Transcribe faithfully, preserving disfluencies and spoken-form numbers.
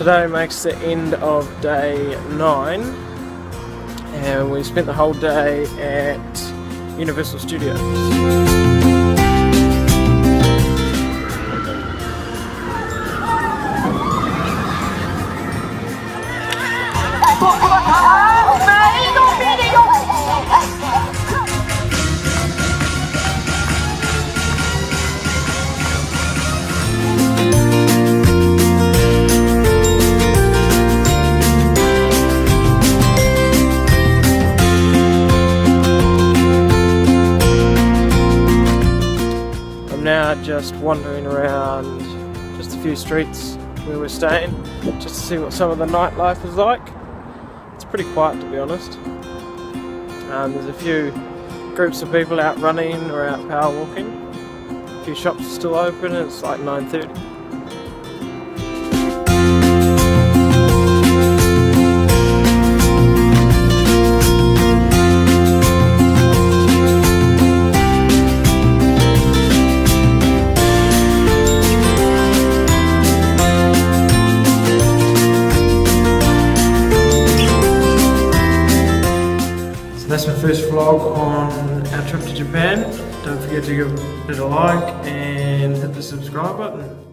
Today makes the end of day nine, and we spent the whole day at Universal Studios. Just wandering around just a few streets where we're staying, just to see what some of the nightlife is like. It's pretty quiet, to be honest. Um, there's a few groups of people out running or out power walking. A few shops are still open, and it's like nine thirty. That's my first vlog on our trip to Japan. Don't forget to give it a like and hit the subscribe button.